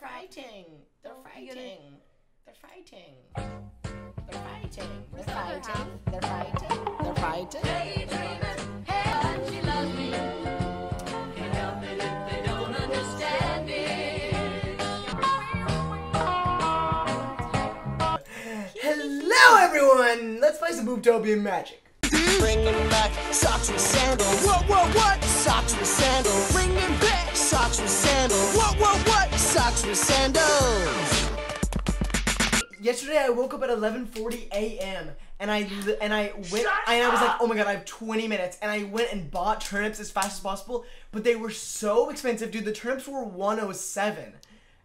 fighting. They're fighting. They're fighting. They're fighting. They're fighting. They're fighting. They're fighting. Hey, dreamers. Hey, she loves me. Can't help it if they don't understand it. Hello, everyone. Let's play some Boopdobia magic. Bringing back socks and sandals. What, what? Socks with sandals. Bringing back socks with sandals. What, what? Socks with sandals. Yesterday I woke up at 11:40 a.m. and I went and I was like, oh my god, I have 20 minutes, and I went and bought turnips as fast as possible, but they were so expensive, dude. The turnips were $107,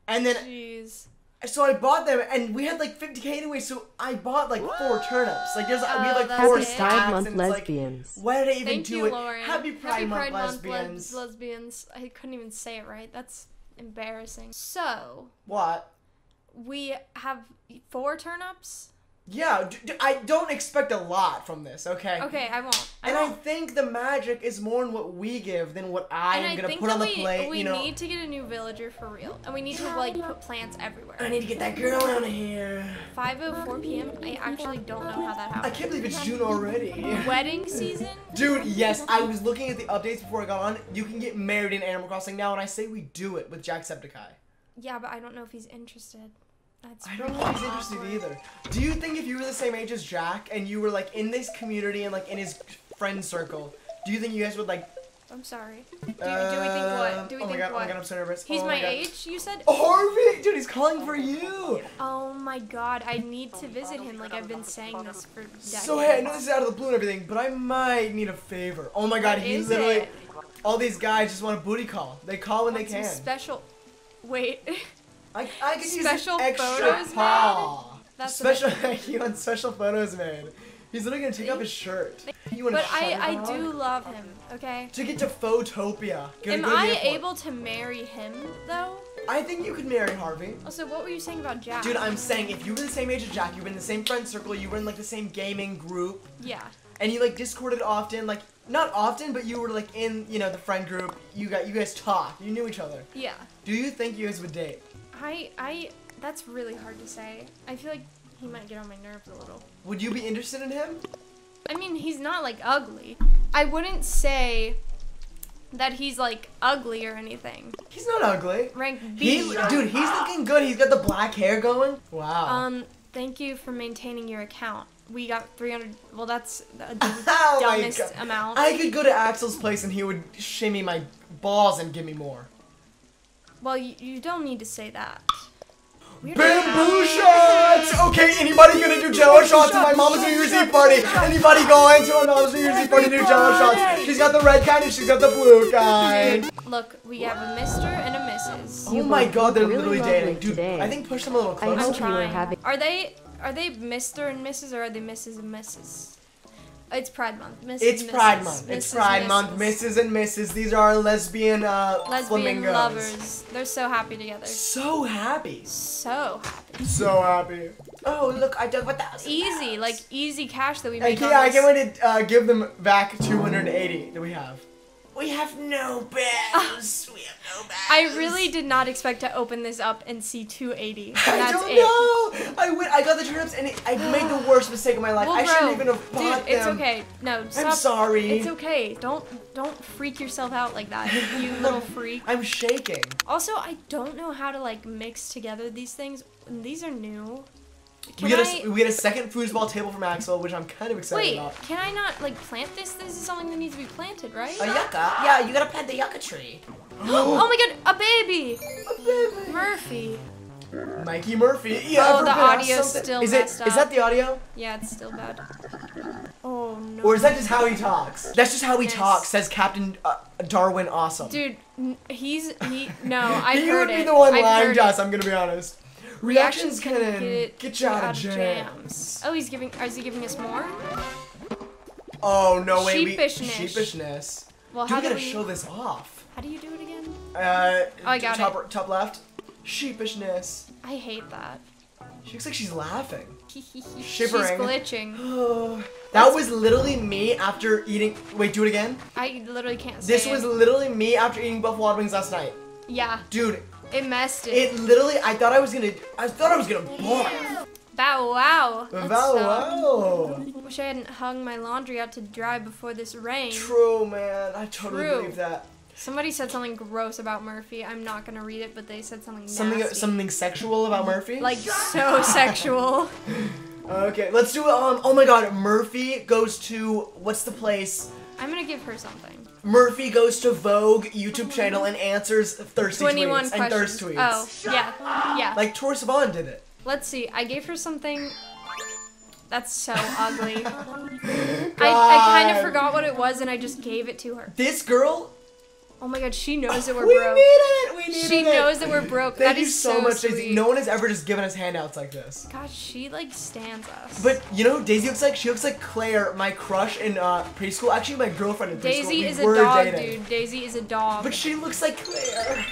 and then jeez. So I bought them, and we had like 50K anyway. So I bought like four turnips. Like there's, we had like four stacks. And lesbians. Like, why did I even do it? Happy Pride Month, lesbians. I couldn't even say it right. That's embarrassing. So what? We have four turnips. Yeah, I don't expect a lot from this, okay? Okay, I won't. I think the magic is more in what we give than what I'm going to put on the plate, you know? We need to get a new villager for real. And we need to, like, put plants everywhere. I need to get that girl out of here. 5:04 p.m. I actually don't know how that happened. I can't believe it's June already. Wedding season? Dude, yes, I was looking at the updates before I got on. You can get married in Animal Crossing now, and I say we do it with Jacksepticeye. Yeah, but I don't know if he's interested. I don't know if he's interested either. Do you think if you were the same age as Jack and you were like in this community and like in his friend circle, do you think you guys would like? I'm sorry. Do we think what? Do we think what? Oh my god! I'm so nervous. He's my age. You said Harvey, dude. He's calling for you. Oh my god! I need to visit him. Like I've been saying this for decades. So hey, I know this is out of the blue and everything, but I might need a favor. Oh my god! He literally. All these guys just want a booty call. They call when they can. Special. Wait. I could use an extra paw. Special thank you on special photos, man. He's literally gonna take off his shirt. But I do love him, okay? To get to Photopia. Am I able to marry him, though? I think you could marry Harvey. Also, what were you saying about Jack? Dude, I'm saying if you were the same age as Jack, you were in the same friend circle, you were in like the same gaming group. Yeah. And you like discorded often, like not often, but you were like in, you know, the friend group. You guys talked. You knew each other. Yeah. Do you think you guys would date? That's really hard to say. I feel like he might get on my nerves a little. Would you be interested in him? I mean, he's not like ugly. I wouldn't say that he's like ugly or anything. He's not ugly. Rank B. Dude, he's looking good. He's got the black hair going. Wow. Thank you for maintaining your account. We got 300. Well, that's the dumbest amount. I could go to Axel's place and he would shimmy my balls and give me more. Well, you don't need to say that. Bamboo shots! Okay, anybody gonna do jello shots at my mama's New Year's Eve party? Anybody going to my mama's New Year's Eve party to do jello shots? She's got the red kind and she's got the blue kind. Look, we have a Mr. and a Mrs. Oh my god, they're literally dating. Dude, I think push them a little closer. I'm trying. Are they Mr. and Mrs. or are they Mrs. and Mrs.? It's Pride Month. It's Pride Month. Mrs. and Mrs. These are our lesbian lovers. They're so happy together. So happy. So happy. So happy. Oh, look, I dug $1,000. Easy, like easy cash that we make. Yeah, I can't wait to give them back 280 that we have. We have no bags. We have no bags. I really did not expect to open this up and see 280. I don't know. I got the turnips and I made the worst mistake of my life. Well, I shouldn't even have bought them. It's okay. No, stop. I'm sorry. It's okay. Don't freak yourself out like that, you little freak. I'm shaking. Also, I don't know how to like mix together these things. These are new. We get a second foosball table from Axel, which I'm kind of excited about. Wait, can I not, like, plant this? This is something that needs to be planted, right? A yucca? Yeah, you gotta plant the yucca tree. Oh my god, a baby! A baby! Murphy. Mikey Murphy. Yeah, oh, the audio's still messed up. Is that the audio? Yeah, it's still bad. Oh, no. Or is that just how he talks? That's just how he talks, says Captain Darwin Awesome. Dude, he would be the one lying to us, I'm gonna be honest. Reactions can get you out of jams. Oh, is he giving us more? Oh, no way. Sheepishness. Well, dude, we gotta show this off. How do you do it again? Oh, I got it. Top left. Sheepishness. I hate that. She looks like she's laughing. Shivering. She's glitching. That was literally me after eating. Wait, do it again? I literally can't say it. This was literally me after eating buffalo wild wings last night. Yeah. Dude, It messed it. It literally, I thought I was gonna barf. Bow wow. Bow wow. Wish I hadn't hung my laundry out to dry before this rain. True, man. I totally believe that. Somebody said something gross about Murphy. I'm not gonna read it, but they said something nasty. Something sexual about Murphy? Like, so sexual. Okay, let's do, oh my god, Murphy goes to, what's the place? I'm gonna give her something. Murphy goes to Vogue YouTube channel and answers thirsty tweets and thirst tweets. Oh, yeah, yeah. Like Tori Vaughn did it. Let's see, I gave her something. That's so ugly. I kind of forgot what it was and I just gave it to her. This girl? Oh my god, she knows that we're broke. We needed it! She knows that we're broke. Thank you so much, Daisy. No one has ever just given us handouts like this. God, she like stands us. But you know who Daisy looks like? She looks like Claire, my crush in preschool. Actually, my girlfriend in preschool. Daisy is a dog, dude. Daisy is a dog. But she looks like Claire,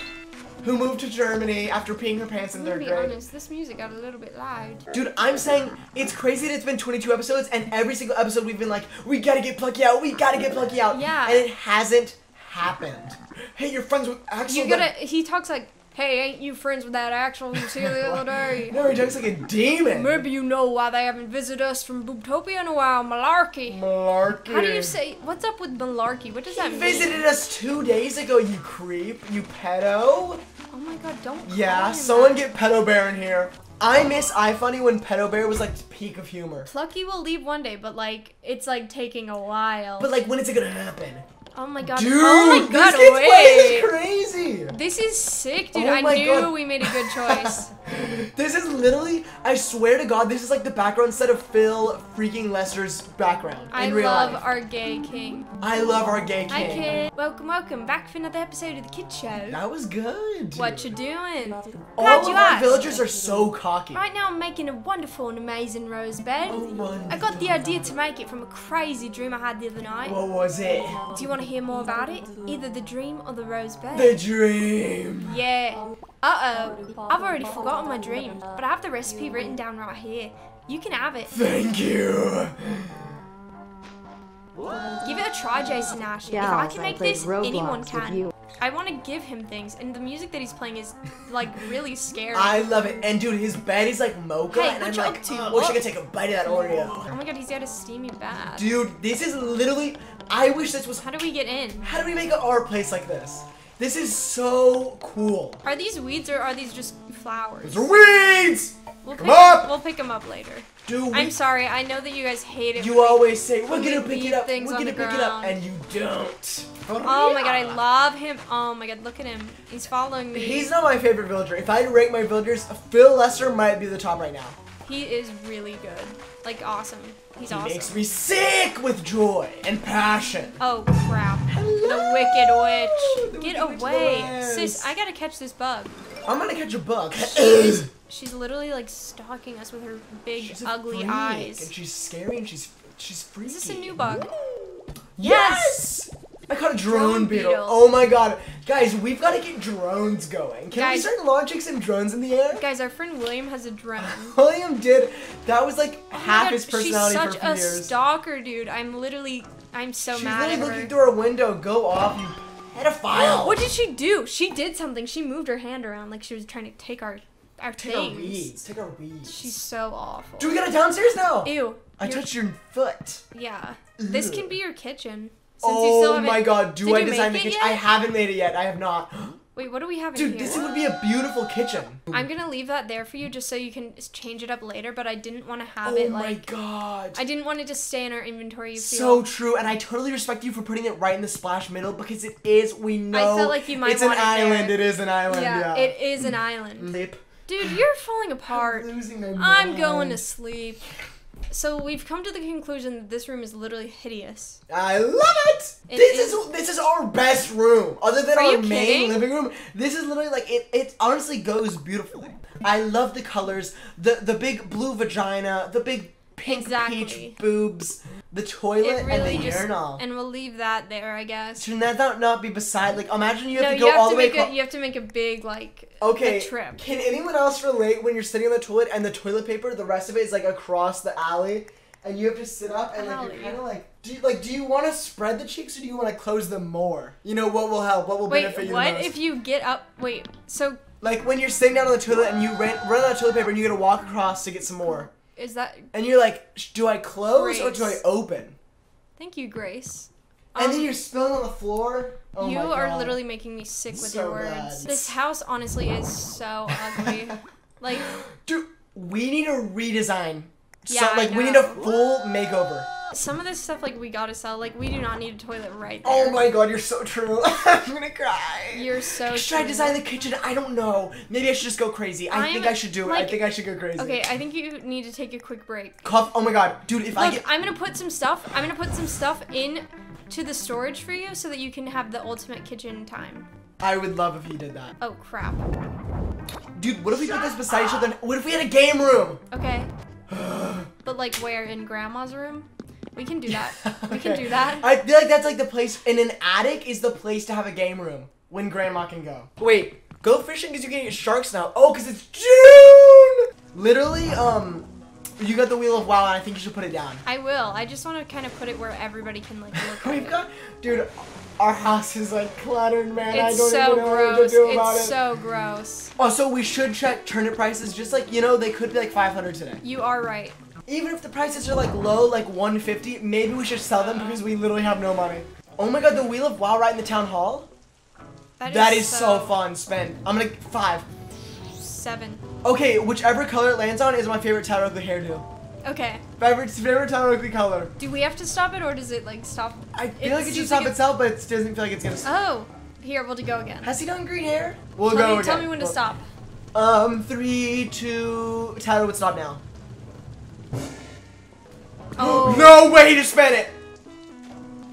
who moved to Germany after peeing her pants in 3rd grade. To be honest, this music got a little bit loud. Dude, I'm saying it's crazy that it's been 22 episodes and every single episode we've been like, we gotta get Plucky out, we gotta get Plucky out. Yeah. And it hasn't happened. Hey, you're friends with Axel. You gotta. He talks like, hey, ain't you friends with that Axel you see the other day? No, he talks like a demon. Maybe you know why they haven't visited us from Booptopia in a while. Malarkey. Malarkey. How do you say? What's up with malarkey? What does that mean? He visited us 2 days ago. You creep. You pedo. Oh my god, don't. Yeah, someone get Pedo Bear in here. I miss iFunny when Pedo Bear was like the peak of humor. Plucky will leave one day, but like it's like taking a while. But like, when is it gonna happen? Oh my god. Dude, oh my god, this is crazy. This is sick, dude. Oh I knew god. We made a good choice. This is literally, I swear to god, this is like the background set of Phil freaking Lester's background in real life. Our gay king. I love our gay king. Hi, kid. Welcome, welcome. Back for another episode of the Kid Show. That was good. Dude. What you doing? All of our villagers are so cocky. Right now I'm making a wonderful and amazing rose bed. Oh, wonderful. I got the idea to make it from a crazy dream I had the other night. What was it? Do you want to hear more about it? Either the dream or the rose bed. The dream. Yeah. Uh-oh. I've already forgotten my dream, but I have the recipe written down right here. You can have it. Thank you. Give it a try, Jason Ash. Yeah, if I can make this, Roblox, anyone can. I want to give him things, and the music that he's playing is like really scary. I love it, and dude, his bed is like mocha, hey, and I'm like, I wish I could take a bite of that Oreo. Oh my god, he's got a steamy bath. Dude, this is literally, I wish this was. How do we get in? How do we make our place like this? This is so cool. Are these weeds or are these just flowers? These are weeds! We'll pick them up later. Dude, I'm sorry, I know that you guys hate it. You always say, we're gonna pick it up, we're gonna pick it up, and you don't. Oh my god, I love him. Oh my god, look at him. He's following me. He's not my favorite villager. If I had to rank my villagers, Phil Lester might be the top right now. He is really good. Like, awesome. He's awesome. He makes me sick with joy and passion. Oh, crap. Hello. The Wicked Witch. Get away. Sis, I gotta catch this bug. I'm gonna catch a bug. She's literally like stalking us with her big ugly eyes. And she's scary and she's freaky. Is this a new bug? Yes! I caught a drone beetle. Oh my god. Guys, we've got to get drones going. Can we start launching some drones in the air? Guys, our friend William has a drone. William did. That was like half his personality for years. She's such a stalker, dude. I'm so mad at her. She's looking through her window. Go off, you pedophile. What did she do? She did something. She moved her hand around like she was trying to take our weeds. She's so awful. Dude, we got it downstairs now. Ew. I touched your foot. Yeah. Ew. This can be your kitchen. Since oh my god, do I design the kitchen? I haven't made it yet. I have not. Wait, what do we have in here? Dude, this would be a beautiful kitchen. I'm gonna leave that there for you just so you can change it up later, but I didn't want to have it like... Oh my god. I didn't want it to stay in our inventory. So true, and I totally respect you for putting it right in the splash middle because it is, we know... I felt like you might want it there. It is an island, yeah. It is an island. Lip. Dude, you're falling apart. I'm losing my mind. I'm going to sleep. So we've come to the conclusion that this room is literally hideous. I love it! This is our best room. Other than our main living room, this is literally like, it honestly goes beautifully. I love the colors, the big blue vagina, the big pink peach boobs, the toilet, really, and the urinal. And we'll leave that there, I guess. Should that not be beside, like, imagine you have to go all the way across. You have to make a big, like, trip. Can anyone else relate when you're sitting on the toilet and the toilet paper, the rest of it is, like, across the alley, and you have to sit up and, like, you're kind of, like, do you want to spread the cheeks or do you want to close them more? You know, what will help? What will benefit you the most? What if you get up? Wait, so Like when you're sitting down on the toilet and you run out of toilet paper and you gotta walk across to get some more. Is that? And you're like, do I close or do I open? Thank you, Grace. And then you're spilling on the floor. Oh you my God. Are literally making me sick with so your words. Bad. This house honestly is so ugly. Like, dude, we need a redesign. Yeah, so, like we need a full makeover. Some of this stuff, like, we gotta sell. Like, we do not need a toilet right there. Oh my God, you're so true. I'm gonna cry. You're so true. Should I design the kitchen? I don't know. Maybe I should just go crazy. I think I should do it. Like, I think I should go crazy. Okay, I think you need to take a quick break. Cough. Oh my God, dude, if Look, I get- I'm gonna put some stuff, in to the storage for you so that you can have the ultimate kitchen time. I would love if you did that. Oh, crap. Dude, what if we put this beside each other? What if we had a game room? Okay. But, like, where? In Grandma's room? We can do that. Okay. We can do that. I feel like that's like the place, in an attic is the place to have a game room when Grandma can go. Wait, go fishing because you can get sharks now. Oh, because it's June! Literally, you got the Wheel of WoW and I think you should put it down. I will. I just want to kind of put it where everybody can like look at Dude, our house is like cluttered, man. It's I don't even know what to do about it. It's so gross. Also, we should check turnip prices. Just like, you know, they could be like 500 today. You are right. Even if the prices are like low, like 150, maybe we should sell them because we literally have no money. Oh my God, the Wheel of WoW right in the town hall? That is so fun, spend. I'm gonna, 5. 7. Okay, whichever color it lands on is my favorite Tyler Oakley hairdo. Okay. Favorite Tyler Oakley color. Do we have to stop it or does it like stop? I feel like it should stop itself, but it doesn't feel like it's gonna stop. Oh, here, we'll go again. Has he done green hair? We'll go again. Tell me when to stop. 3, 2, Tyler would stop now. Oh. No way to spin it!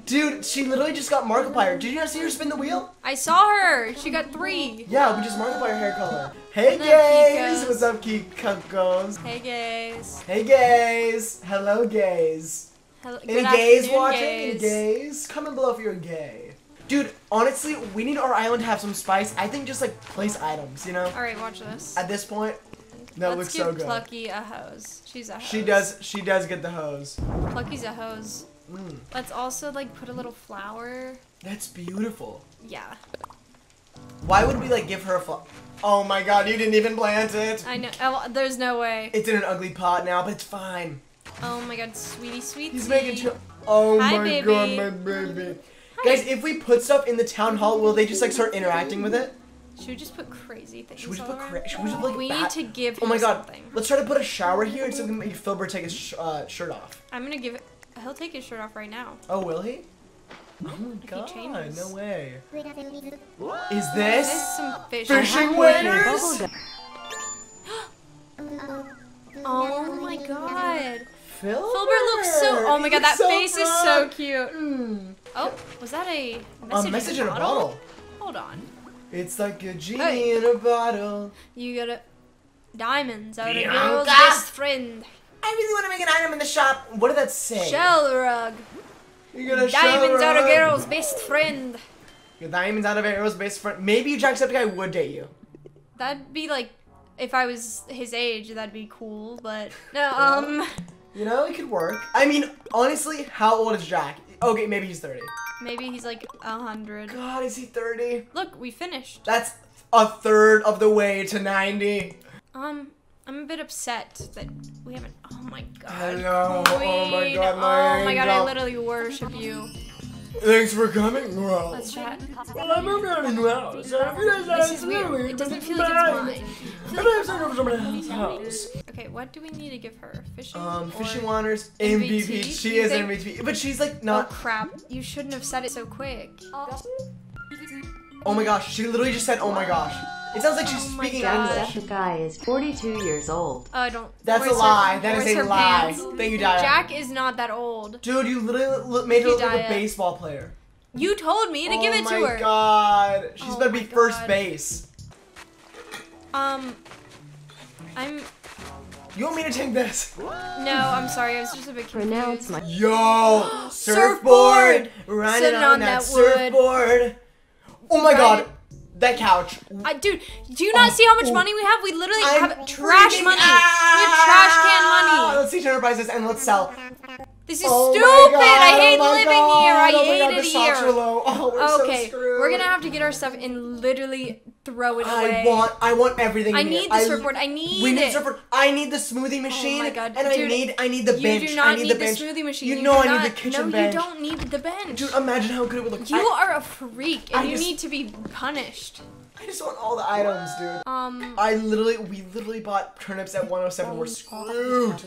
Dude, she literally just got Markiplier. Did you not see her spin the wheel? I saw her! She got 3! Yeah, we just Markiplier hair color. Hey gays! What's up, Kikos? Hey gays. Hey gays! Hello gays. Hello. Any gays watching? Any gays? Comment below if you're gay. Dude, honestly, we need our island to have some spice. I think just like place items, you know? Alright, watch this. At this point, that looks so good. Let's give Plucky a hose. She's a hose. She does get the hose. Plucky's a hose. Mm. Let's also like put a little flower. That's beautiful. Yeah. Why would we like give her a flower? Oh my God, you didn't even plant it. I know. Oh, there's no way. It's in an ugly pot now, but it's fine. Oh my God, sweetie, sweetie. He's making. Oh my God, my baby. Hi. Guys, if we put stuff in the town hall, will they just like start interacting with it? Should we just put crazy things? Should we just put like, we need to give him something. Let's try to put a shower here and so we can make Philbert take his shirt off. I'm gonna give it. He'll take his shirt off right now. Oh, will he? Oh my God! No way. Is this some fishing waders? Oh my God! Philbert looks so. Oh my God! That face is so cute. Mm. Oh, was that a message, in a bottle? Hold on. It's like a genie in a bottle. You gotta diamonds out of girl's best friend. I really want to make an item in the shop. What did that say? Shell rug. You got a diamonds out of girl's best friend. Your diamonds out of girl's best friend. Maybe Jacksepticeye would date you. That'd be like, if I was his age, that'd be cool. But no, you know, it could work. I mean, honestly, how old is Jack? Okay, maybe he's 30. Maybe he's like 100. God, is he 30? Look, we finished. That's a third of the way to 90. I'm a bit upset that we haven't. Oh my God. I know. Queen. Oh my God, my angel. I literally worship you. Thanks for coming, bro. Let's chat. Well, I'm over here in Laos. It doesn't feel like it's mine. Okay, what do we need to give her? Fishing? Fishing waters, MVP. She is MVP, but she's like not. Oh crap, you shouldn't have said it so quick. Oh my gosh, she literally just said, oh my gosh. It sounds like she's speaking English. That guy is 42 years old. I don't. That's a lie. That is a lie. Thank you, Diane. Jack is not that old. Dude, you literally made her look like a baseball player. You told me to give it to her. Oh my God, she's gonna be first base. You want me to take this? No, I'm sorry. I was just a bit confused. Yo, surfboard, riding on that surfboard. Oh my God. That couch. Dude, do you not see how much money we have? We literally have trash money. We have trash can money. Let's see turn prices and let's sell. This is stupid. I hate living here. I hate it here. Oh, we're so screwed. We're gonna have to get our stuff and literally throw it away. I want everything. I need this report. I need it. I need the smoothie machine. Oh my god, and I need the bench. You do not need the smoothie machine. You know I need the kitchen bench. No, you don't need the bench. Dude, imagine how good it would look. You are a freak, and you need to be punished. I just want all the items, dude. We literally bought turnips at 107. We're screwed.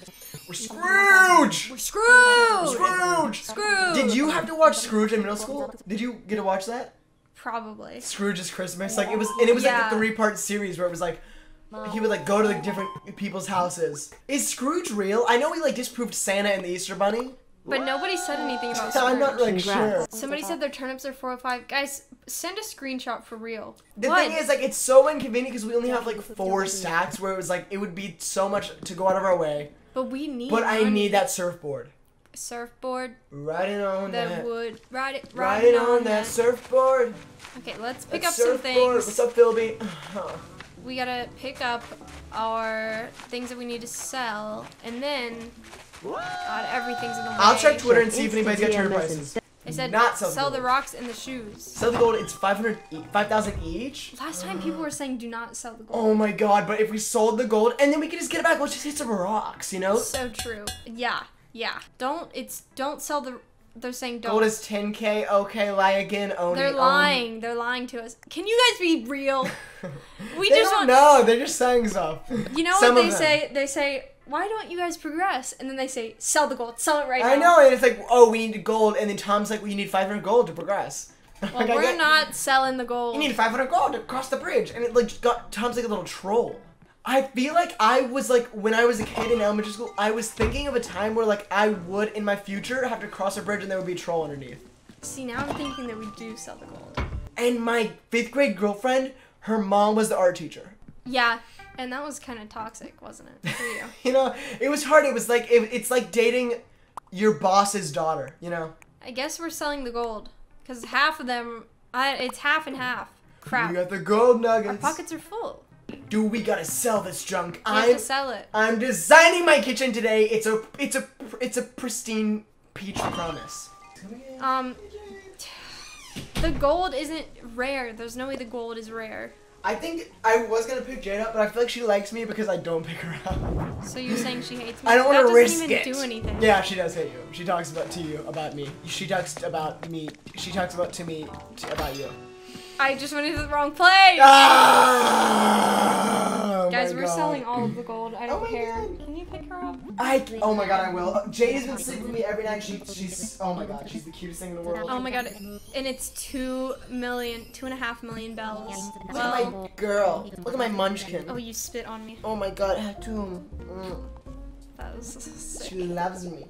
We're Scrooge! We're Scrooge! Scrooge! Scrooge! Did you have to watch Scrooge in middle school? Did you get to watch that? Probably. Scrooge's Christmas. Like, it was like a 3-part series where it was like, he would like go to the different people's houses. Is Scrooge real? I know we like disproved Santa and the Easter Bunny. But nobody said anything about Scrooge. I'm not like sure. Somebody said their turnips are 4 or 5. Guys, send a screenshot for real. The thing is, like, it's so inconvenient because we only have like 4 stacks where it was like, it would be so much to go out of our way. But we need. But I need that surfboard. Surfboard. Riding on that wood. Riding on that surfboard. Okay, let's pick up some things. What's up, Philby? We gotta pick up our things that we need to sell, and then God, everything's in the way. I'll check Twitter and see if anybody's got Twitter prices. They said not sell the rocks and the shoes. Sell the gold. It's 5,000 each. Last time people were saying do not sell the gold. Oh my god! But if we sold the gold and then we could just get it back, let's just hit some rocks, you know? So true. Yeah, yeah. Don't sell the. They're saying don't. Gold is 10K. Okay, lie again. Oni, they're lying. Oni. They're lying to us. Can you guys be real? We they just don't want. No, they're just saying so. You know what they say? They say. Why don't you guys progress? And then they say, sell the gold, sell it right now. I know, and it's like, oh, we need gold. And then Tom's like, well, you need 500 gold to progress. Well, like, we're not selling the gold. You need 500 gold to cross the bridge. And it like got Tom's like a little troll. I feel like I was like, when I was a kid in elementary school, I was thinking of a time where like I would, in my future, have to cross a bridge and there would be a troll underneath. See, now I'm thinking that we do sell the gold. And my 5th grade girlfriend, her mom was the art teacher. Yeah. And that was kind of toxic, wasn't it, for you? You know, it was hard. It was like, it's like dating your boss's daughter, you know? I guess we're selling the gold. Because half of them, it's half and half. Crap. We got the gold nuggets. Our pockets are full. Dude, we gotta sell this junk. I have to sell it. I'm designing my kitchen today. It's a pristine peach promise. The gold isn't rare. There's no way the gold is rare. I think I was gonna pick Jade up, but I feel like she likes me because I don't pick her up. So you're saying she hates me? I don't want to risk it. That doesn't even do anything. Yeah, she does hate you. She talks about me. She talks about me. She talks about to me about you. I just went into the wrong place. Ah! Oh, guys, we're selling all of the gold. I don't care. God. Can you pick her up? Oh my god, I will. Jade has been sleeping with me every night. She's. Oh my god, she's the cutest thing in the world. Oh my god, and it's 2.5 million bells. Look at my girl. Look at my munchkin. Oh, you spit on me. Oh my god, Hatum. That was sick. She loves me.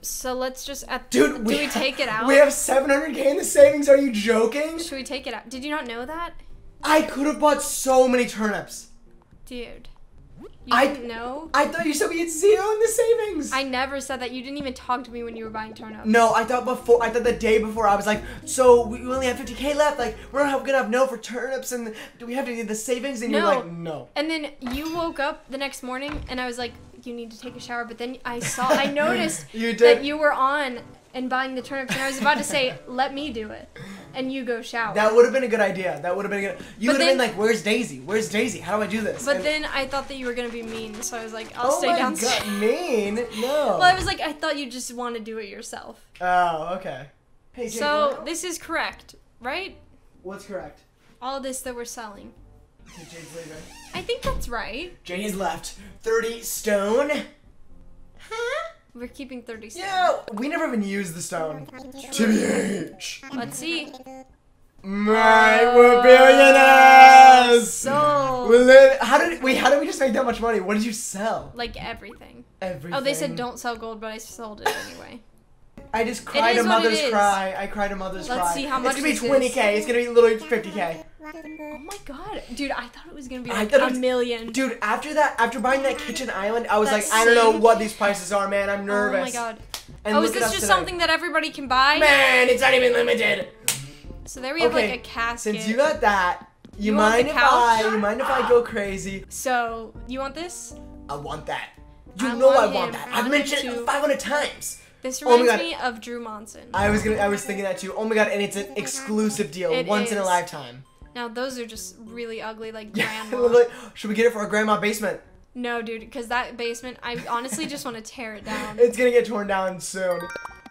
So let's just dude, do we take it out? We have 700K in the savings. Are you joking? Should we take it out? Did you not know that? I could have bought so many turnips. Dude. I didn't know? I thought you said we had 0 in the savings. I never said that. You didn't even talk to me when you were buying turnips. No, I thought the day before I was like, so we only have 50K left. Like, we're not gonna have no for turnips and do we have to do the savings? And you're like, no. And then you woke up the next morning and I was like, you need to take a shower, but then I noticed you that you were on and buying the turnips, and I was about to say, let me do it, and you go shower. That would have been a good idea. That would have been a good. You would have been like, where's Daisy? Where's Daisy? How do I do this? But then I thought that you were gonna be mean, so I was like, I'll stay downstairs. Oh my god, mean? No. Well, I was like, I thought you just want to do it yourself. Oh, okay. Hey, Jake, so this is correct, right? What's correct? All this that we're selling. I think that's right. Jane has left 30 stone. Huh? We're keeping 30 stone. Yeah, we never even used the stone. TBH. Let's see. We're billionaires. So. How did we just make that much money? What did you sell? Like everything. Everything. Oh, they said don't sell gold, but I sold it anyway. I just cried a mother's cry. I cried a mother's cry. Let's see how much it's gonna be. 20K. It's gonna be literally 50K. Oh my god, dude! I thought it was gonna be like a million. Dude, after buying that kitchen island, I was like, I don't know what these prices are, man. I'm nervous. Oh my god. And is this just something that everybody can buy? Man, it's not even limited. So there we have like a casket. Since you got that, you mind if I go crazy? So you want this? I want that. You know I want that. I've mentioned it 500 times. This reminds me of Drew Monson. I was thinking that too. Oh my god, and it's an exclusive deal, once in a lifetime. Now those are just really ugly, like grandma. Should we get it for our grandma basement? No, dude, because that basement, I honestly just want to tear it down. It's gonna get torn down soon.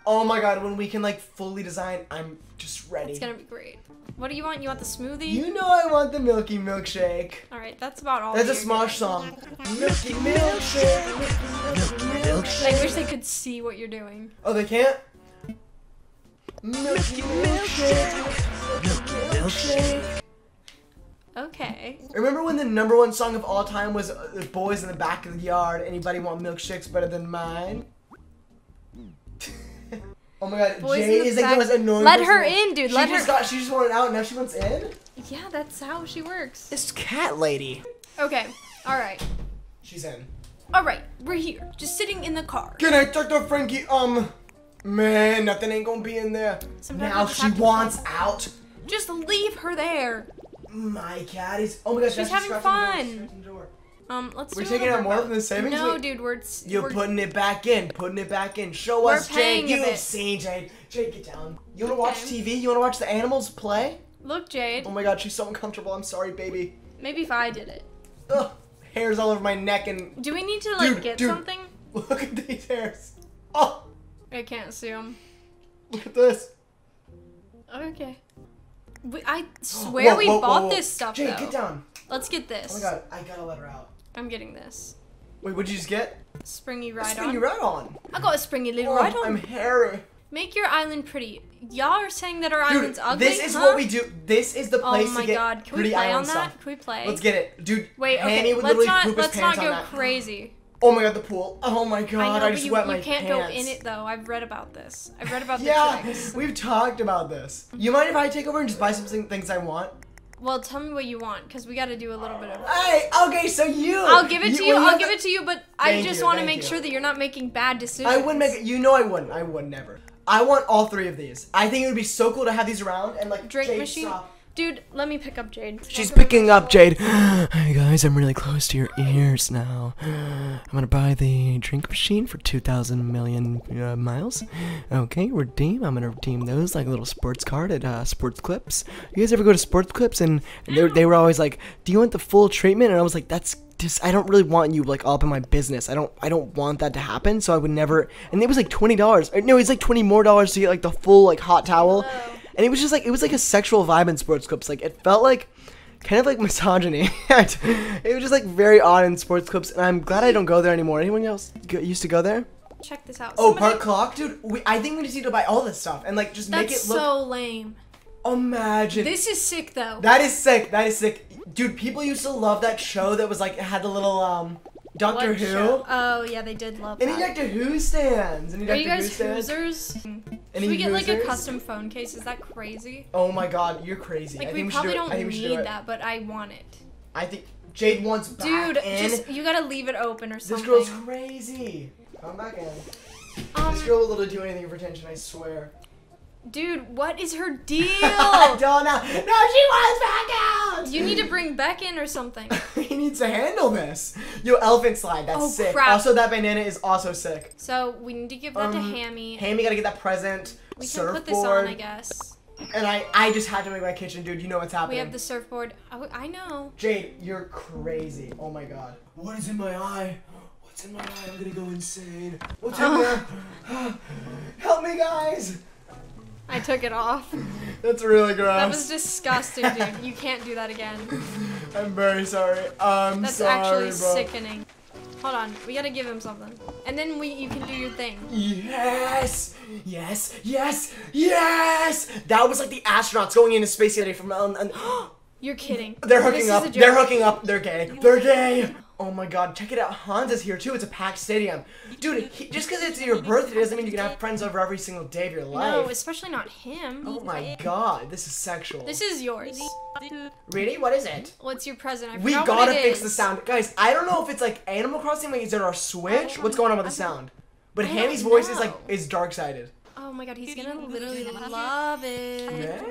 Oh my god, when we can like fully design, I'm just ready. It's gonna be great. What do you want? You want the smoothie? You know I want the Milky Milkshake. Alright, that's about all. That's a Smosh song. Milky Milkshake, Milky Milkshake. I wish they could see what you're doing. Oh, they can't? Milky Milkshake, Milky Milkshake. Okay. Remember when the #1 song of all time was Boys in the Back of the Yard, Anybody Want Milkshakes Better Than Mine? Oh my god, Jay is like the most annoying person. Let her in, dude. Let her in. She just wanted out, now she wants in? Yeah, that's how she works. This cat lady. Okay, alright. She's in. Alright, we're here. Just sitting in the car. Can I talk to Frankie? Man, nothing ain't gonna be in there. Now she wants out. Just leave her there. My cat is. Oh my gosh, she's having fun. Let's. We're taking out more from the savings. No, dude, we're putting it back in. Putting it back in. Show us, Jay. You've seen Jay. Jay, get down. You wanna watch TV? You wanna watch the animals play? Look, Jade. Oh my god, she's so uncomfortable. I'm sorry, baby. Maybe if I did it. Ugh, hairs all over my neck and. Do we need to like get something? Look at these hairs. Oh. I can't see them. Look at this. Okay. I swear we bought this stuff, Jay, though. Jay, get down. Let's get this. Oh my god, I gotta let her out. I'm getting this. Wait, what'd you just get? Springy ride-on. Springy ride-on. I got a springy little ride-on. I'm hairy. Make your island pretty. Y'all are saying that our island's ugly, this is what we do. This is the place to get pretty island stuff. Oh my god, can we play on that? Can we play? Let's get it. Dude, wait, okay, let's not go crazy. Oh my god, the pool. Oh my god, I just wet my pants. You can't go in it though. I've read about this. I've read about the tricks. We've talked about this. You mind if I take over and just buy some things I want? Well, tell me what you want, because we got to do a little bit of. Hey, okay, so you. I'll give it to you. I'll give it to you, but I just want to make sure that you're not making bad decisions. I wouldn't make it. You know, I wouldn't. I would never. I want all three of these. I think it would be so cool to have these around and like. Drink machine. Dude, let me pick up Jade. She's picking up Jade. Hey guys, I'm really close to your ears now. I'm gonna buy the drink machine for 2,000 million miles. Okay, redeem. I'm gonna redeem those like a little sports card at Sports Clips. You guys ever go to Sports Clips and they were always like, do you want the full treatment? And I was like, that's I don't really want you like up in my business. I don't want that to happen. So I would never. And it was like $20. Or, no, it's like $20 more to get like the full like hot towel. Hello. And it was just like, it was like a sexual vibe in Sports Clips. Like, it felt like, kind of like misogyny. It was just like very odd in Sports Clips. And I'm glad I don't go there anymore. Anyone else used to go there? Check this out. Oh, Park Clock? Dude, I think we just need to buy all this stuff. And like, just make it look. That's so lame. Imagine. This is sick though. That is sick. That is sick. Dude, people used to love that show that was like, it had the little, Doctor Who? Show? Oh, yeah, they did love that. Any Doctor Who stands? Any Are Doctor you guys Who Any Should we get, like, a custom phone case? Is that crazy? Oh, my God, you're crazy. Like, I think we probably don't need that, but I want it. I think Jade wants back in. Just, you gotta leave it open or something. This girl's crazy. Come back in. This girl will do anything for attention, I swear. Dude, what is her deal? I don't know. No, she wants back out! You need to bring Beck in or something. He needs to handle this. Yo, elephant slide, that's sick. Crap. Also, that banana is also sick. So, we need to give that to Hammy. Hammy gotta get that present. We can put this on, I guess. And I just had to make my kitchen, dude. You know what's happening. We have the surfboard. I know. Jade, you're crazy. Oh my god. What is in my eye? What's in my eye? I'm gonna go insane. What's in there? Help me, guys! I took it off. That's really gross. That was disgusting, dude. You can't do that again. I'm very sorry. That's actually sickening. Hold on, we gotta give him something. And then you can do your thing. Yes! Yes! Yes! Yes! That was like the astronauts going into space the other day from... You're kidding. They're hooking up. They're hooking up. They're gay. They're gay! Oh my god, check it out. Hans is here too. It's a packed stadium. Dude, just because it's your birthday doesn't mean you can have friends over every single day of your life. No, especially not him. Oh my god, this is sexual. This is yours. Really? What is it? What's your present? We gotta fix the sound. Guys, I don't know if it's like Animal Crossing, like is it our Switch? What's going on with the sound? But Hammy's voice is like, is dark-sided. Oh my god, he's gonna literally love it.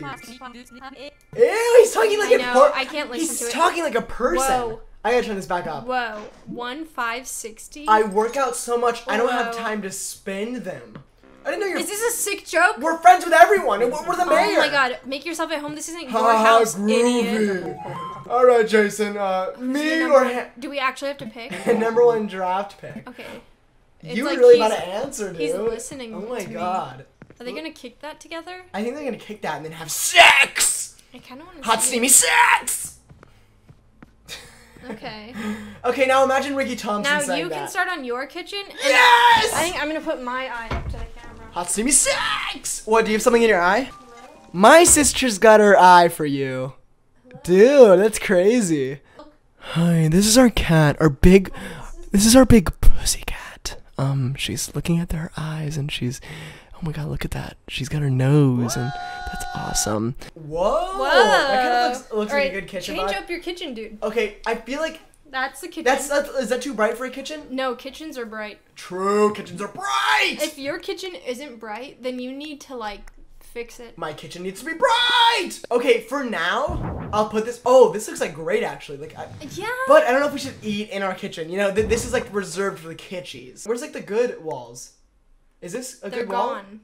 Nice. Ew, he's talking like a person. I can't listen to it. He's talking like a person. Whoa. I gotta turn this back up. Whoa, 1,560? I work out so much, I don't have time to spend them. I didn't know you're- Is this a sick joke? We're friends with everyone, and we're the mayor! Oh my god, make yourself at home, this isn't your house, idiot. Alright, Jason, me or him? Do we actually have to pick? Number one draft pick. Okay. It's you like really about to answer, dude. He's listening to me. Oh my god. Are they gonna kick that together? I think they're gonna kick that and then have sex! I kinda wanna hot steamy sex! Okay. Okay, now imagine Ricky Thompson saying that. Now you can start on your kitchen. And yes! I think I'm going to put my eye up to the camera. Hot steamy sex! What, do you have something in your eye? Hello? My sister's got her eye for you. Hello? Dude, that's crazy. Hi, this is our cat, our big, this is our big pussy cat. She's looking at her eyes and she's, oh my god, look at that. She's got her nose and that's awesome. Whoa! That kind of looks like a good kitchen vibe. Change up your kitchen, dude. Okay, I feel like... That's the kitchen. Is that too bright for a kitchen? No, kitchens are bright. True, kitchens are bright! If your kitchen isn't bright, then you need to, like, fix it. My kitchen needs to be bright! Okay, for now, I'll put this... Oh, this looks, like, great, actually. Like, yeah! But I don't know if we should eat in our kitchen. You know, this is, like, reserved for the kitchies. Where's, like, the good walls? Is this a good wall? They're gone.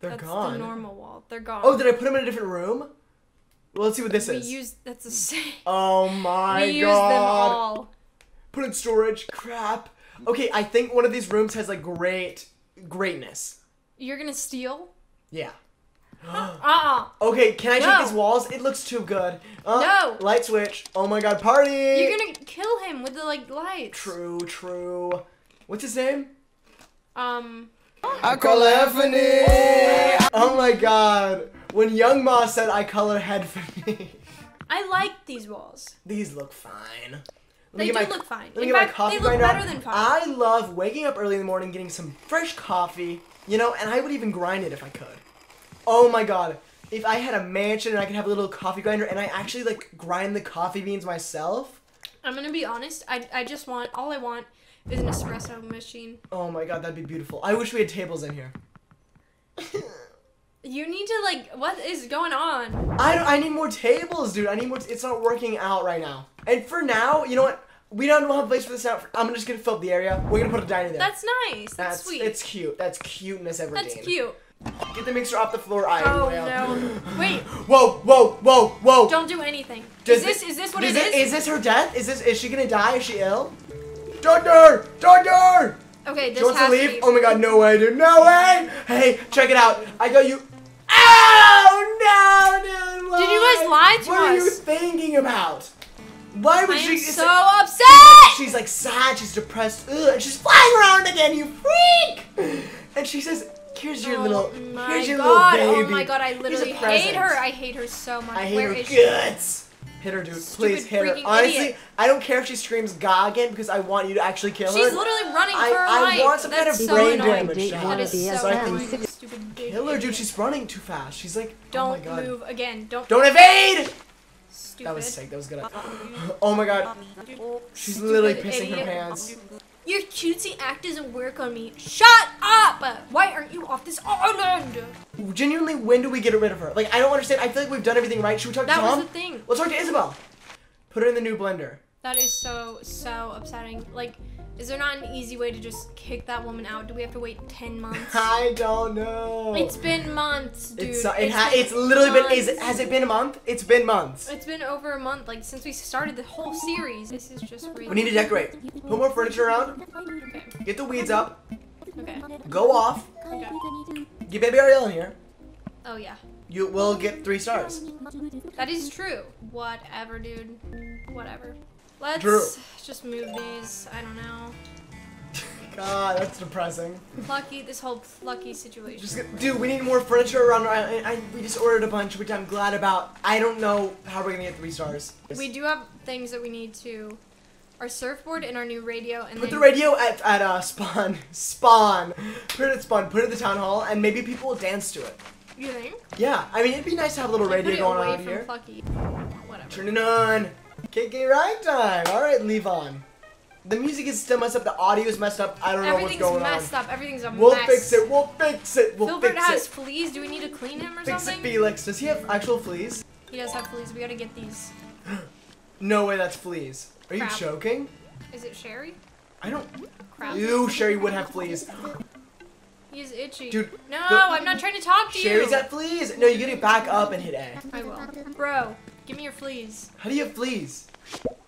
They're gone. That's the normal wall. They're gone. Oh, did I put them in a different room? Well, let's see what this is. That's the same. Oh my god. We used them all. Put in storage. Crap. Okay, I think one of these rooms has like greatness. You're gonna steal? Yeah. Okay, can I take these walls? It looks too good. No. Light switch. Oh my god, party. You're gonna kill him with the like lights. True. What's his name? I call Heffany! Oh my god. When Young Ma said I color head for me. I like these walls. These look fine. They do look fine. In fact, they look better than fine. I love waking up early in the morning, getting some fresh coffee, you know, and I would even grind it if I could. Oh my god. If I had a mansion and I could have a little coffee grinder and I actually like grind the coffee beans myself. I'm gonna be honest, I just want, all I want is an espresso machine. Oh my god, that'd be beautiful. I wish we had tables in here. You need to like, what is going on? I need more tables, dude. I need more, it's not working out right now. And for now, you know what? We don't have a place for this now. I'm just gonna fill up the area. We're gonna put a diner there. That's nice, that's sweet. It's cute, that's cuteness every day. That's cute. Get the mixer off the floor. No. Wait. Whoa. Don't do anything. Is this what it is? Is this her death? Is she gonna die? Is she ill? Doctor! Okay, this has to leave? Oh my god, no way, dude. No way! Hey, check it out. I got you. Oh, no, dude. Did you guys lie to us? What are you thinking about? Why would she? I'm so upset! She's like sad, she's depressed. Ugh, and she's flying around again, you freak! And she says, here's your little baby. Oh my god, I literally hate her. I hate her so much. I hate her guts. Hit her, dude. Please hit her. Honestly, idiot. I don't care if she screams "Gah" again because I want you to actually kill her. She's literally running for her life. I want some kind of brain damage. That is so annoying. Stupid bitch. Kill her, dude. She's running too fast. She's like, don't move again. Don't evade. Stupid. That was sick. That was good. Oh my god. She's literally pissing her pants. Your cutesy act doesn't work on me. Shut up! Why aren't you off this island? Genuinely, when do we get rid of her? Like, I don't understand. I feel like we've done everything right. Should we talk to Tom? That was the thing. Let's talk to Isabel. Put her in the new blender. That is so upsetting. Like, is there not an easy way to just kick that woman out? Do we have to wait 10 months? I don't know. It's been months, dude. Has it been a month? It's been months. It's been over a month, like, since we started the whole series. This is just really... We need to decorate. Put more furniture around. Okay. Get the weeds up. Okay. Go off. Okay. Get Baby Ariel in here. Oh, yeah. You will get 3 stars. That is true. Whatever, dude. Whatever. Let's just move these. I don't know. God, that's depressing. Plucky, this whole Plucky situation. Dude, we need more furniture around. We just ordered a bunch, which I'm glad about. I don't know how we're gonna get 3 stars. We do have things that we need to. Our surfboard and our new radio. And put the radio at spawn. Spawn. Put it at spawn. Put it at the town hall, and maybe people will dance to it. You think? Yeah. I mean, it'd be nice to have a little radio going on here. Plucky. Whatever. Turn it on. KK Rhyme Time! Alright, leave on. The music is still messed up, the audio is messed up, I don't know what's going on. Everything's a mess. We'll fix it. Philbert has fleas, do we need to clean him or something? Fix it, Felix. Does he have actual fleas? He does have fleas, we gotta get these. No way that's fleas. Are you joking? Is it Sherry? I don't. Crap. Ew, Sherry would have fleas. He's itchy. Dude, no, I'm not trying to talk to you. Sherry's at fleas. No, you gotta back up and hit A. I will. Bro, give me your fleas. How do you have fleas?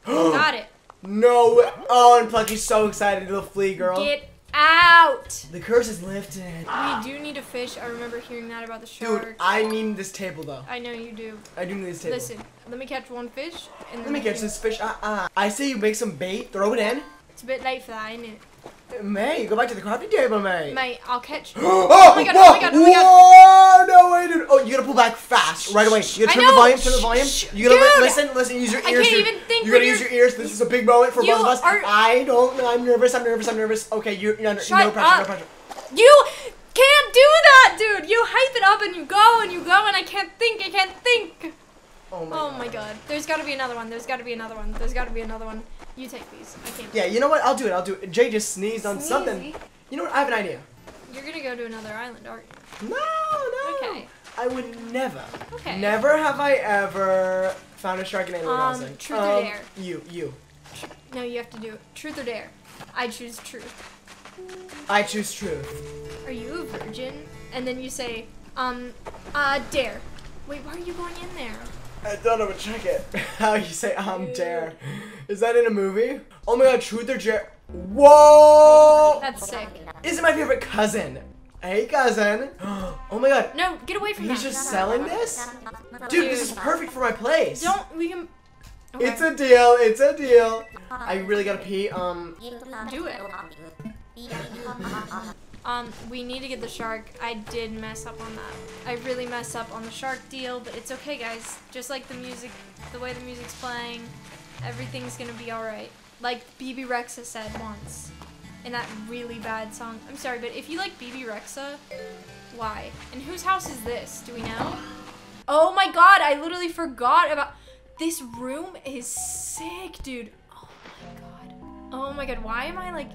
Got it. No. Oh, and Plucky's so excited. The flea girl. Get out. The curse is lifted. We do need a fish. I remember hearing that about the shark. Dude, I need this table though. I know you do. I do need this table. Listen, let me catch one fish. And let me catch this fish. I say you make some bait. Throw it in. It's a bit late for that, isn't it? May, go back to the crafting table, May. Mate, I'll catch you. Oh, my God, oh my God, oh my God. Whoa, no way, dude. Oh, you gotta pull back fast, right away. You gotta turn the volume, turn the volume. You gotta listen, use your ears. I can't even think. You gotta use your ears. This is a big moment for both of us. I don't know, I'm nervous. Okay, you're under, no pressure. You can't do that, dude. You hype it up and you go and I can't think. Oh my God. There's gotta be another one, You take these. I can't. Yeah, you know what? I'll do it. Jay just sneezed on something. You know what? I have an idea. You're gonna go to another island, aren't you? No, no. Okay. I would never. Okay. Never have I ever found a shark in Animal Crossing. Truth or dare. You. No, you have to do it. Truth or dare. I choose truth. I choose truth. Are you a virgin? And then you say, dare. Wait, why are you going in there? I thought I would check it. How you say dare. Is that in a movie? Oh my God, truth or dare. Whoa! That's sick. This is my favorite cousin. Hey cousin. Oh my God. No, get away from me. He's just selling this? Dude, this is perfect for my place. Don't, we can. Okay. It's a deal, it's a deal. I really gotta pee, Do it. We need to get the shark. I did mess up on that. I really messed up on the shark deal, but it's okay, guys. Just like the music, the way the music's playing, everything's gonna be alright. Like Bebe Rexha said once in that really bad song. I'm sorry, but if you like Bebe Rexha, why? And whose house is this? Do we know? Oh my God, I literally forgot about... This room is sick, dude. Oh my God. Oh my God, why am I, like,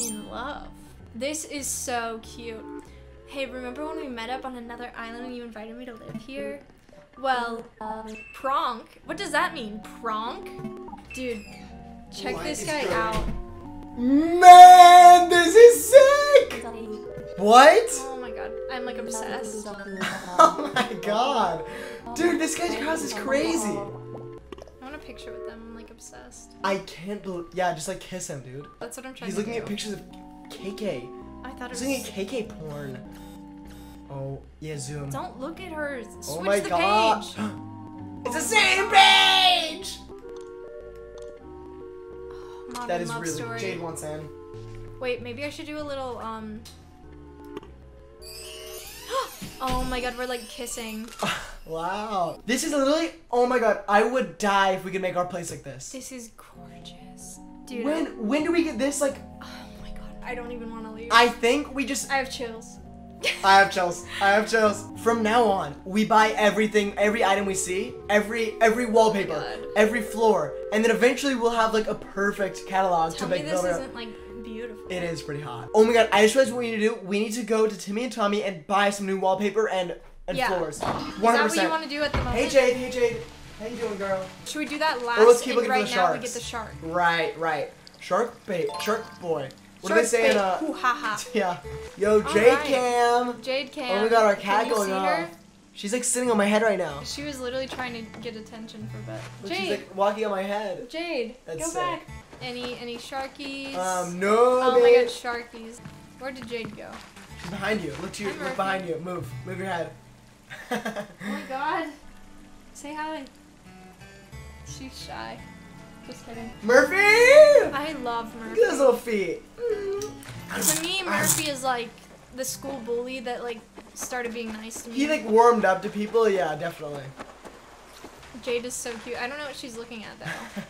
in love? This is so cute. Hey, remember when we met up on another island and you invited me to live here? Well, pronk. What does that mean, pronk? Dude, check this guy out. Man, this is sick! What? Oh my God, I'm like obsessed. Oh my God. Dude, this guy's house is crazy. I want a picture with them, I'm like obsessed. I can't believe, yeah, just like kiss him, dude. That's what I'm trying to do. He's looking at pictures of Keke. I thought it was looking at Keke porn. Oh, yeah, zoom. Don't look at her. Switch the page. It's the same page! Oh, that is really story. Jade wants in. Wait, maybe I should do a little, Oh my God, we're like kissing. Wow. This is literally, oh my God, I would die if we could make our place like this. This is gorgeous. Dude. When do we get this, like... I don't even want to leave. I think we just... I have chills. I have chills. From now on, we buy everything, every item we see, every wallpaper, every floor, and then eventually we'll have like a perfect catalog to make. This isn't like beautiful. It is pretty hot. Oh my God, I just realized what we need to do. We need to go to Timmy and Tommy and buy some new wallpaper and floors. 100%. Is that what you want to do at the moment? Hey Jade. How you doing, girl? Should we do that last? Or let's keep looking for the sharks. Now we get the shark. Right. Shark bait, shark boy. What are they saying? Yeah. Yo, Jade Cam. Oh my God, our cat going off. She's like sitting on my head right now. She was literally trying to get attention for a bit. Jade. She's like walking on my head. Jade, go back. Any sharkies? No. Oh my God, sharkies. Where did Jade go? She's behind you. Look behind you. Move your head. Oh my God. Say hi. She's shy. Just kidding. Murphy! I love Murphy. Look at his little feet. To me, Murphy is like the school bully that like started being nice to me. He like warmed up to people, yeah, definitely. Jade is so cute. I don't know what she's looking at though.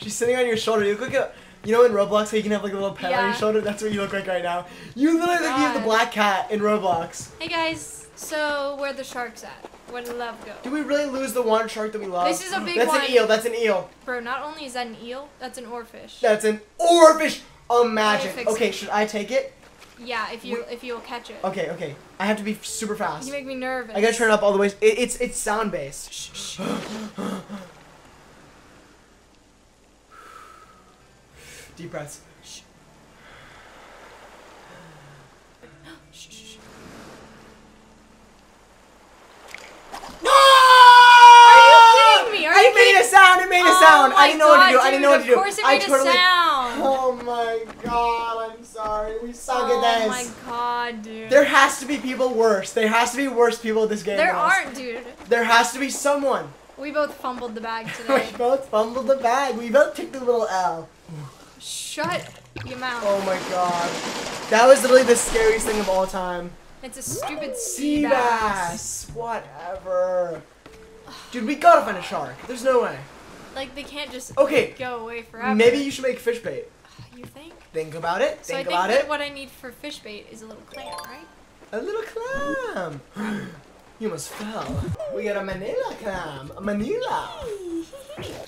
She's sitting on your shoulder. You look at, you know in Roblox how you can have like a little pet on your shoulder? That's what you look like right now. You literally look like the black cat in Roblox. Hey guys, so where are the sharks at? Where did love go? Did we really lose the one shark that we love? This is a big one. That's an eel. Bro, not only is that an eel, that's an oarfish. Imagine. Okay, should I take it? Yeah, if you'll catch it. Okay. I have to be super fast. You make me nervous. I gotta turn it up all the way. It's sound based. Shh. Deep breaths. Shh. Shh, shh, shh. No! Are you kidding me? Are you kidding? It made a sound. It made a sound. I didn't know what to do. I didn't know what to do. Of course it made a sound. Oh my god. I'm sorry. We suck at this. Oh my god, dude. There has to be people worse. There has to be worse people at this game. There aren't, dude. There has to be someone. We both fumbled the bag today. We both fumbled the bag. We both took the little L. Shut your mouth. Oh my god. That was literally the scariest thing of all time. It's a stupid sea bass. Whatever. Dude, we gotta find a shark. There's no way. Like, they can't just go away forever. Maybe you should make fish bait. You think? Think about it. So I think what I need for fish bait is a little clam, right? A little clam. You almost fell. We got a manila clam. A manila.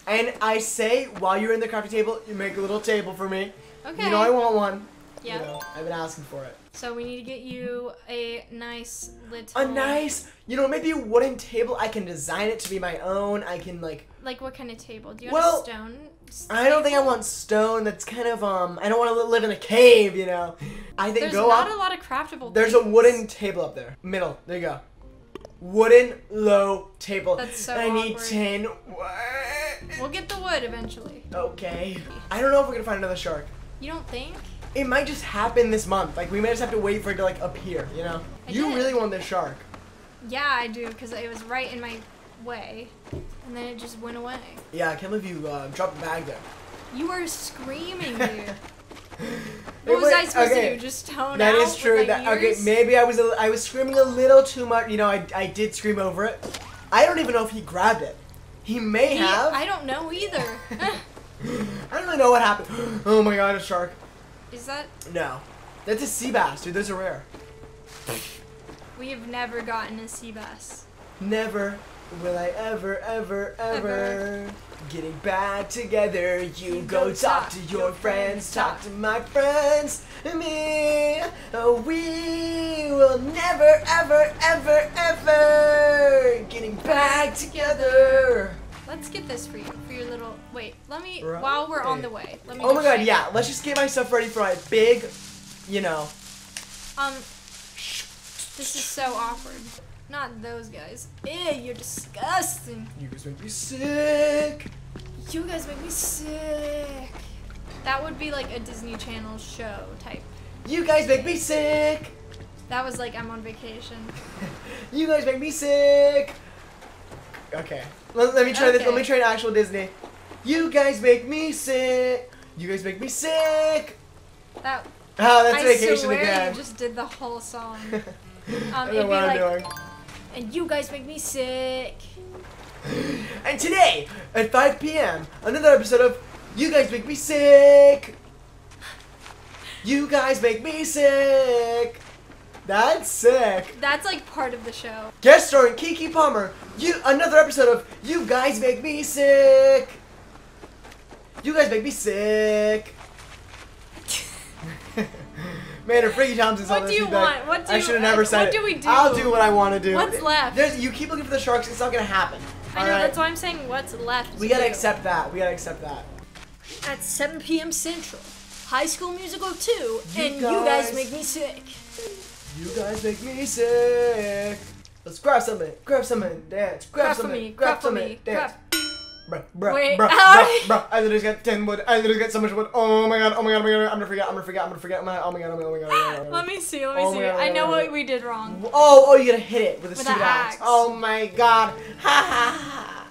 And I say, while you're in the crafting table, you make a little table for me. Okay. You know I want one. Yeah. You know, I've been asking for it. So we need to get you a nice little... A nice, you know, maybe a wooden table. I can design it to be my own. I can, like... Like, what kind of table? Do you want a stone table? I don't think I want stone. That's kind of, I don't want to live in a cave, you know. I think There's not a lot of craftable things. There's a wooden table up there. Middle. There you go. Wooden low table. That's so awkward. I need 10. We'll get the wood eventually. Okay. I don't know if we're gonna find another shark. You don't think? It might just happen this month. Like, we might just have to wait for it to, like, appear, you know? You really want this shark. Yeah, I do, because it was right in my way. And then it just went away. Yeah, I can't believe you dropped the bag there. You were screaming, dude. What was I supposed to do? Just tone out? That is true. Maybe I was screaming a little too much. You know, I did scream over it. I don't even know if he grabbed it. He may have. I don't know either. I don't really know what happened. Oh my god, a shark. Is that? No, that's a sea bass, dude. Those are rare. We have never gotten a sea bass. Never will I ever. Getting back together, you go talk to your friends, talk to my friends, me. We will never, ever. Getting back together. Let's get this for you, for your little, wait, let me, while we're on the way, let me yeah, let's just get myself ready for my big, you know. This is so awkward. Not those guys. Ew, you're disgusting. You guys make me sick. You guys make me sick. That would be like a Disney Channel show type. You guys make me sick. That was like, I'm on vacation. You guys make me sick. Okay. Let me try this. Let me try an actual Disney. You guys make me sick. You guys make me sick. That. Oh, that's vacation again. You just did the whole song. I don't know what I'm doing. And you guys make me sick. And today, at 5 p.m., another episode of You Guys Make Me Sick. You guys make me sick. That's sick. That's like part of the show. Guest starring Keke Palmer. Another episode of You Guys Make Me Sick. You guys make me sick. Man, if Ricky Thompson's on this, I should have never said it. What do we do? I'll do what I want to do. What's left? You keep looking for the sharks. It's not going to happen. I know. Right? That's why I'm saying what's left. We got to accept that. We got to accept that. At 7 p.m. Central, High School Musical 2, You Guys Make Me Sick. You guys make me sick. Let's grab something. Grab something. Dance. Grab something. Grab something. Dance. Bruh. I literally got 10 wood. I literally got so much wood. Oh my god, oh my god, oh my god. I'm gonna forget. Oh my god. Let me see. I know what we did wrong. Oh, you gotta hit it with a stupid axe. Oh my god. Ha ha ha.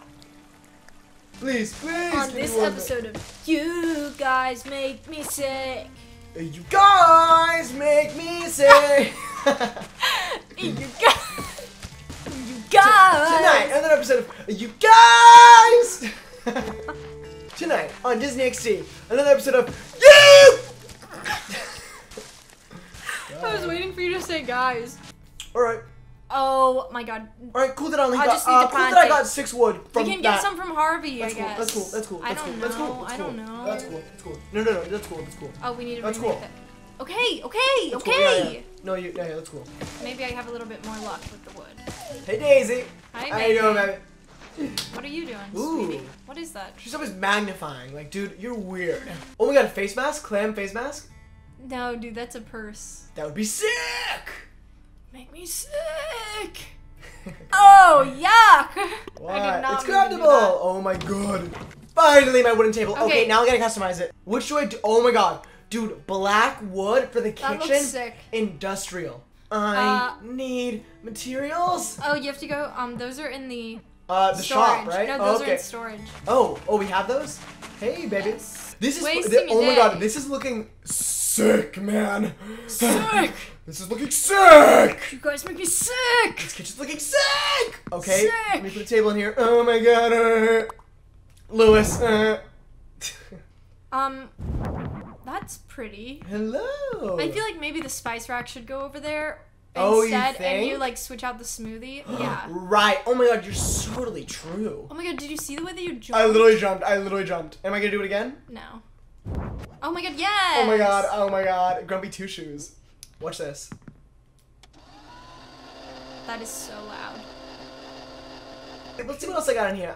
Please. On this episode of You Guys Make Me Sick. You guys make me sick. Tonight, another episode of You Guys! Tonight, on Disney XD, another episode of You! I was waiting for you to say guys. Alright. Oh my god. Alright, cool that I only got 6 wood from that. We can get some from Harvey, I guess. That's cool. No, that's cool. Oh, we need to remake that. Okay. No, that's cool. Maybe I have a little bit more luck with the wood. Hey Daisy. Hi, how you doing, baby? What are you doing, sweetie? What is that? She's always magnifying. Like, dude, you're weird. Oh my god, a face mask? Clam face mask? No, dude, that's a purse. That would be sick! Make me sick! Oh, yuck! What? I did not it's grabbable! Oh my god. Finally, my wooden table. Okay. Okay, now I gotta customize it. Which do I do? Oh my god. Dude, black wood for the kitchen. That looks sick. Industrial. I need materials. Oh, you have to go, those are in the shop, right? No, those are in storage. Oh, we have those? Hey, baby. Yes. This is, oh my god, this is looking sick, man. Sick. This is looking sick. You guys make me sick. This kitchen's looking sick. Okay, sick. Let me put a table in here. Oh my god. Lewis. That's pretty. Hello. I feel like maybe the spice rack should go over there instead, you think? And you like switch out the smoothie. Yeah. Right. Oh my god, you're totally true. Oh my god, did you see the way that you jumped? I literally jumped. Am I gonna do it again? No. Oh my god, yes. Oh my god. Grumpy Two Shoes. Watch this. That is so loud. Let's see what else I got in here.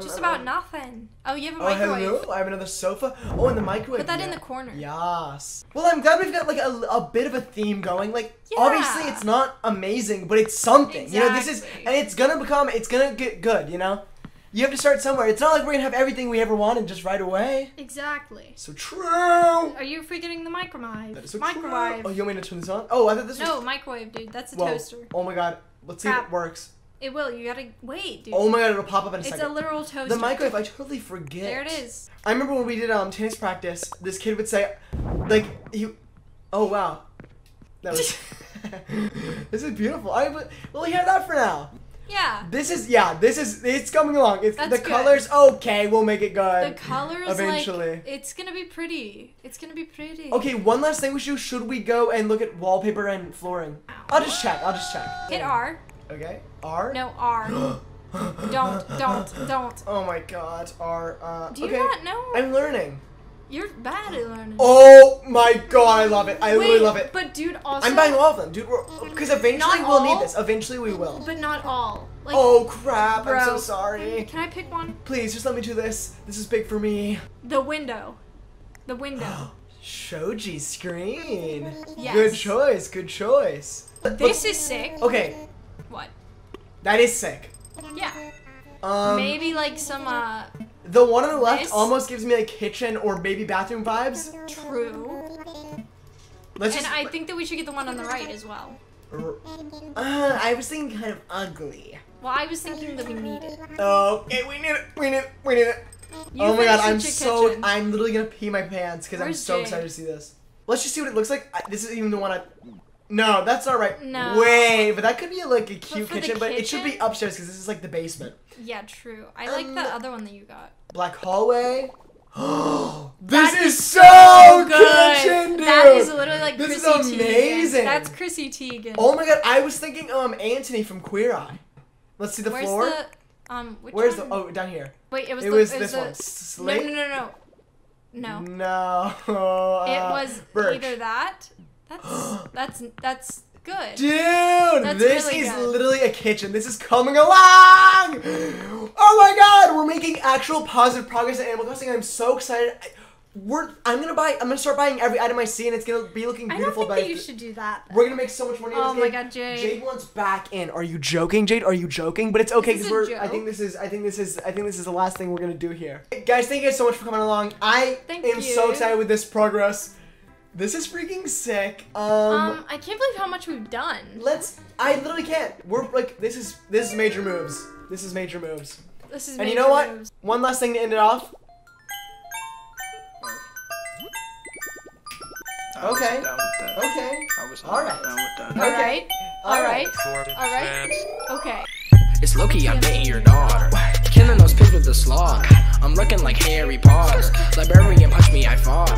Just about nothing. Oh, you have a microwave. Hello. I have another sofa. Oh, and the microwave. Put that in the corner. Yes. Well, I'm glad we've got like a bit of a theme going. Like, obviously it's not amazing, but it's something. Exactly. You know, this is, and it's gonna get good, you know? You have to start somewhere. It's not like we're gonna have everything we ever wanted just right away. Exactly. So true. Are you forgetting the microwave? That is so microwave. True. Oh, you want me to turn this on? Oh, I thought this was... No, microwave, dude. That's a toaster. Oh my god. Let's see if it works. It will. You gotta wait, dude. Oh my god, it'll pop up in a second. It's a literal toaster. The microwave, I totally forget. There it is. I remember when we did tennis practice, this kid would say, like, he... Oh, wow. That was... This is beautiful. We'll hear that for now. Yeah. This is, it's coming along. It's the colors, okay, we'll make it good. The colors, eventually. Like, it's gonna be pretty. It's gonna be pretty. Okay, one last thing we should do. Should we go and look at wallpaper and flooring? I'll just check. Hit R. Okay, R? No, R. don't. Oh my god, R, Do you not know? I'm learning. You're bad at learning. Oh my god, I love it. I literally love it. But dude, also... I'm buying all of them, dude. Because eventually we'll need this. Eventually we will. But not all. Like, oh crap, bro, I'm so sorry. Can I pick one? Please, just let me do this. This is big for me. The window. Shoji screen. Yes. Good choice. This is sick. Okay. What? That is sick. Yeah. Maybe like some, The one on the left almost gives me like kitchen or maybe bathroom vibes. True. I think that we should get the one on the right as well. I was thinking kind of ugly. Well, I was thinking that we need it. Okay, we need it. Oh my god, I'm literally gonna pee my pants because I'm so excited to see this. Let's just see what it looks like. This is even the one I... No, that's not right. No. Wait, but that could be like a cute kitchen, but it should be upstairs because this is like the basement. Yeah, true. I like the other one that you got. Black hallway. Oh, this is so good. Kitchen, dude. That is literally like Chrissy Teigen. This is amazing. That's Chrissy Teigen. Oh my god, I was thinking Anthony from Queer Eye. Let's see the floor. Where's the Where's the Oh, down here. Wait, it was this one. Slate? No. It was Birch. Either that. That's good. Dude, this is literally a kitchen. This is coming along! Oh my god, we're making actual positive progress at Animal Crossing. I'm so excited. I'm gonna start buying every item I see, and it's gonna be looking beautiful. I don't think that you should do that. Though. We're gonna make so much money. Oh my god, Jade! Jade wants back in. Are you joking, Jade? Are you joking? But it's okay because I think this is the last thing we're gonna do here. Hey, guys, thank you guys so much for coming along. I am so excited with this progress. This is freaking sick. I can't believe how much we've done. I literally can't. We're like, this is major moves. And you know what? One last thing to end it off. Okay. It's Loki, I'm dating your daughter. Killing those pigs with the slaughter. I'm looking like Harry Potter. Librarian, punch me, I fought.